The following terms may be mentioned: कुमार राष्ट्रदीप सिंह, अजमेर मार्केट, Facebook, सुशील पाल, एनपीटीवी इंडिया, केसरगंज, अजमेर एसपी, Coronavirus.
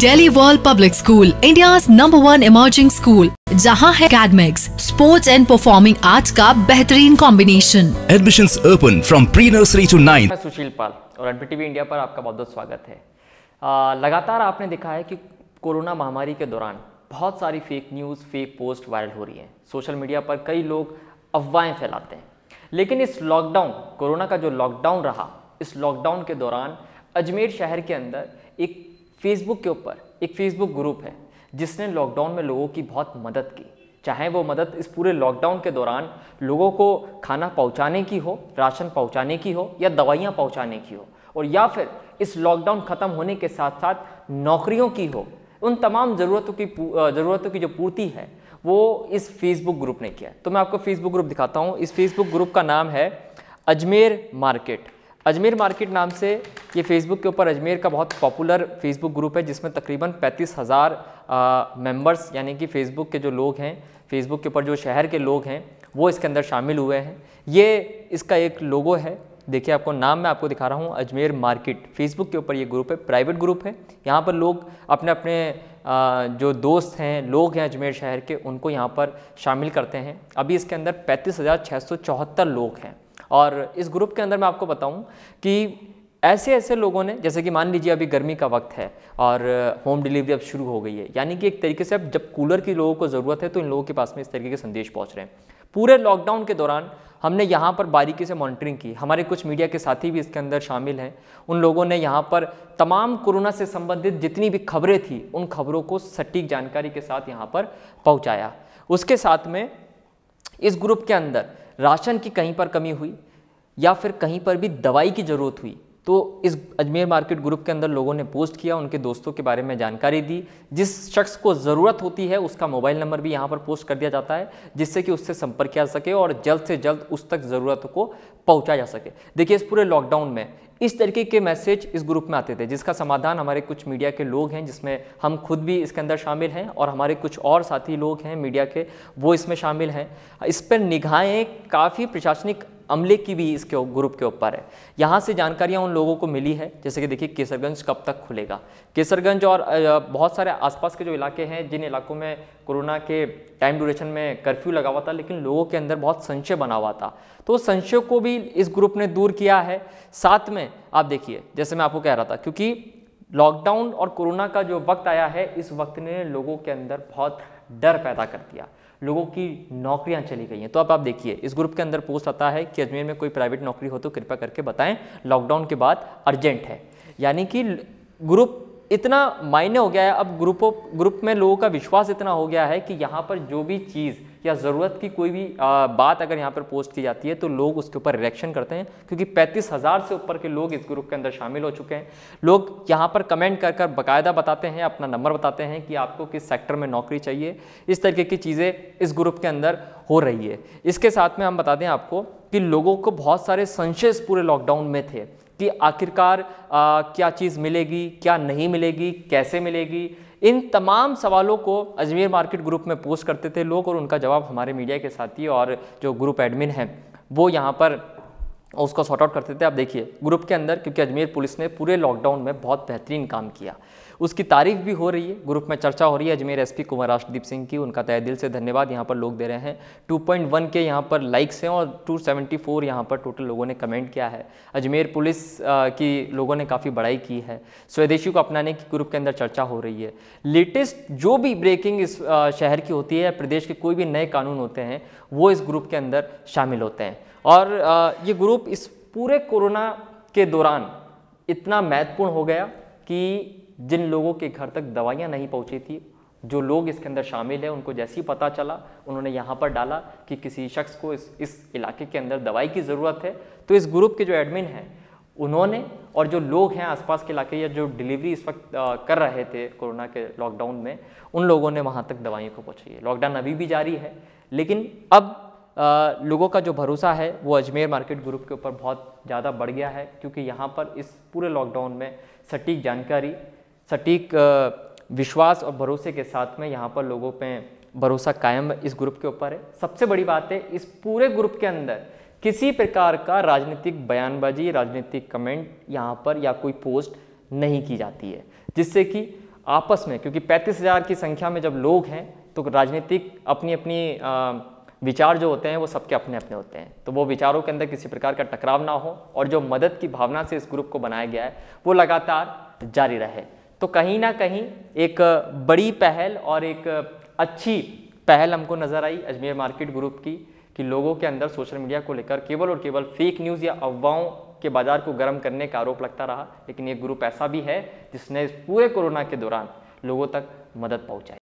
Delhi world public school, India's #1 emerging school, जहां है academics, sports and performing arts का बेहतरीन combination. Admissions open from pre nursery to 9। सुशील पाल और एनपीटीवी इंडिया पर आपका बहुत स्वागत है। लगातार आपने देखा है कि कोरोना महामारी के दौरान बहुत सारी fake news, fake post viral हो रही है। सोशल मीडिया पर कई लोग अफवाहें फैलाते हैं, लेकिन इस लॉकडाउन, कोरोना का जो लॉकडाउन रहा, इस लॉकडाउन के दौरान अजमेर शहर के अंदर एक फेसबुक के ऊपर एक फेसबुक ग्रुप है जिसने लॉकडाउन में लोगों की बहुत मदद की। चाहे वो मदद इस पूरे लॉकडाउन के दौरान लोगों को खाना पहुंचाने की हो, राशन पहुंचाने की हो या दवाइयां पहुंचाने की हो, और या फिर इस लॉकडाउन ख़त्म होने के साथ साथ नौकरियों की हो, उन तमाम ज़रूरतों की जो पूर्ति है वो इस फेसबुक ग्रुप ने किया। तो मैं आपको फेसबुक ग्रुप दिखाता हूँ। इस फेसबुक ग्रुप का नाम है अजमेर मार्केट। अजमेर मार्केट नाम से ये फेसबुक के ऊपर अजमेर का बहुत पॉपुलर फेसबुक ग्रुप है, जिसमें तकरीबन 35,000 मेंबर्स यानी कि फेसबुक के जो लोग हैं, फेसबुक के ऊपर जो शहर के लोग हैं, वो इसके अंदर शामिल हुए हैं। ये इसका एक लोगो है, देखिए आपको नाम मैं आपको दिखा रहा हूँ, अजमेर मार्केट। फेसबुक के ऊपर ये ग्रुप है, प्राइवेट ग्रुप है। यहाँ पर लोग अपने अपने जो दोस्त हैं, लोग हैं अजमेर शहर के, उनको यहाँ पर शामिल करते हैं। अभी इसके अंदर 35,674 लोग हैं। और इस ग्रुप के अंदर मैं आपको बताऊं कि ऐसे ऐसे लोगों ने, जैसे कि मान लीजिए अभी गर्मी का वक्त है और होम डिलीवरी अब शुरू हो गई है, यानी कि एक तरीके से अब जब कूलर की लोगों को ज़रूरत है तो इन लोगों के पास में इस तरीके के संदेश पहुंच रहे हैं। पूरे लॉकडाउन के दौरान हमने यहाँ पर बारीकी से मॉनिटरिंग की। हमारे कुछ मीडिया के साथी भी इसके अंदर शामिल हैं। उन लोगों ने यहाँ पर तमाम कोरोना से संबंधित जितनी भी खबरें थी, उन खबरों को सटीक जानकारी के साथ यहाँ पर पहुँचाया। उसके साथ में इस ग्रुप के अंदर राशन की कहीं पर कमी हुई या फिर कहीं पर भी दवाई की ज़रूरत हुई तो इस अजमेर मार्केट ग्रुप के अंदर लोगों ने पोस्ट किया, उनके दोस्तों के बारे में जानकारी दी। जिस शख्स को ज़रूरत होती है उसका मोबाइल नंबर भी यहाँ पर पोस्ट कर दिया जाता है, जिससे कि उससे संपर्क किया जा सके और जल्द से जल्द उस तक ज़रूरत को पहुँचा जा सके। देखिए, इस पूरे लॉकडाउन में इस तरीके के मैसेज इस ग्रुप में आते थे, जिसका समाधान हमारे कुछ मीडिया के लोग हैं, जिसमें हम खुद भी इसके अंदर शामिल हैं और हमारे कुछ और साथी लोग हैं मीडिया के, वो इसमें शामिल हैं। इस पर निगाहें काफ़ी प्रशासनिक अमले की भी इस ग्रुप के ऊपर है। यहाँ से जानकारियाँ उन लोगों को मिली है, जैसे कि देखिए केसरगंज कब तक खुलेगा, केसरगंज और बहुत सारे आसपास के जो इलाके हैं, जिन इलाकों में कोरोना के टाइम ड्यूरेशन में कर्फ्यू लगा हुआ था लेकिन लोगों के अंदर बहुत संशय बना हुआ था, तो उस संशय को भी इस ग्रुप ने दूर किया है। साथ में आप देखिए, जैसे मैं आपको कह रहा था, क्योंकि लॉकडाउन और कोरोना का जो वक्त आया है, इस वक्त ने लोगों के अंदर बहुत डर पैदा कर दिया, लोगों की नौकरियां चली गई हैं। तो अब आप देखिए, इस ग्रुप के अंदर पोस्ट आता है कि अजमेर में कोई प्राइवेट नौकरी हो तो कृपया करके बताएं, लॉकडाउन के बाद अर्जेंट है। यानी कि ग्रुप इतना मायने हो गया है, अब ग्रुप में लोगों का विश्वास इतना हो गया है कि यहाँ पर जो भी चीज़ या ज़रूरत की कोई भी बात अगर यहाँ पर पोस्ट की जाती है तो लोग उसके ऊपर रिएक्शन करते हैं, क्योंकि 35,000 से ऊपर के लोग इस ग्रुप के अंदर शामिल हो चुके हैं। लोग यहाँ पर कमेंट कर बाकायदा बताते हैं, अपना नंबर बताते हैं कि आपको किस सेक्टर में नौकरी चाहिए। इस तरीके की चीज़ें इस ग्रुप के अंदर हो रही है। इसके साथ में हम बता दें आपको कि लोगों को बहुत सारे संशय इस पूरे लॉकडाउन में थे कि आखिरकार क्या चीज़ मिलेगी, क्या नहीं मिलेगी, कैसे मिलेगी। इन तमाम सवालों को अजमेर मार्केट ग्रुप में पोस्ट करते थे लोग, और उनका जवाब हमारे मीडिया के साथी और जो ग्रुप एडमिन हैं वो यहाँ पर उसको सॉर्ट आउट करते थे। आप देखिए ग्रुप के अंदर, क्योंकि अजमेर पुलिस ने पूरे लॉकडाउन में बहुत बेहतरीन काम किया, उसकी तारीफ भी हो रही है, ग्रुप में चर्चा हो रही है। अजमेर एसपी कुमार राष्ट्रदीप सिंह की, उनका तहे दिल से धन्यवाद यहाँ पर लोग दे रहे हैं। 2.1 के यहाँ पर लाइक्स हैं और 274 यहाँ पर टोटल लोगों ने कमेंट किया है। अजमेर पुलिस की लोगों ने काफ़ी बड़ाई की है। स्वदेशी को अपनाने की ग्रुप के अंदर चर्चा हो रही है। लेटेस्ट जो भी ब्रेकिंग इस शहर की होती है या प्रदेश के कोई भी नए कानून होते हैं वो इस ग्रुप के अंदर शामिल होते हैं। और ये ग्रुप इस पूरे कोरोना के दौरान इतना महत्वपूर्ण हो गया कि जिन लोगों के घर तक दवाइयां नहीं पहुंची थी, जो लोग इसके अंदर शामिल हैं, उनको जैसे ही पता चला उन्होंने यहाँ पर डाला कि किसी शख्स को इस इलाके के अंदर दवाई की ज़रूरत है, तो इस ग्रुप के जो एडमिन हैं उन्होंने और जो लोग हैं आसपास के इलाके या जो डिलीवरी इस वक्त कर रहे थे कोरोना के लॉकडाउन में, उन लोगों ने वहाँ तक दवाइयों को पहुँचाई है। लॉकडाउन अभी भी जारी है, लेकिन अब लोगों का जो भरोसा है वो अजमेर मार्केट ग्रुप के ऊपर बहुत ज़्यादा बढ़ गया है, क्योंकि यहाँ पर इस पूरे लॉकडाउन में सटीक जानकारी, सटीक विश्वास और भरोसे के साथ में यहाँ पर लोगों पे भरोसा कायम इस ग्रुप के ऊपर है। सबसे बड़ी बात है, इस पूरे ग्रुप के अंदर किसी प्रकार का राजनीतिक बयानबाजी, राजनीतिक कमेंट यहाँ पर या कोई पोस्ट नहीं की जाती है, जिससे कि आपस में, क्योंकि 35,000 की संख्या में जब लोग हैं तो राजनीतिक अपनी अपनी विचार जो होते हैं वो सबके अपने अपने होते हैं, तो वो विचारों के अंदर किसी प्रकार का टकराव ना हो और जो मदद की भावना से इस ग्रुप को बनाया गया है वो लगातार जारी रहे। तो कहीं ना कहीं एक बड़ी पहल और एक अच्छी पहल हमको नज़र आई अजमेर मार्केट ग्रुप की कि लोगों के अंदर सोशल मीडिया को लेकर केवल और केवल फेक न्यूज़ या अफवाहों के बाजार को गर्म करने का आरोप लगता रहा, लेकिन ये ग्रुप ऐसा भी है जिसने इस पूरे कोरोना के दौरान लोगों तक मदद पहुंचाई।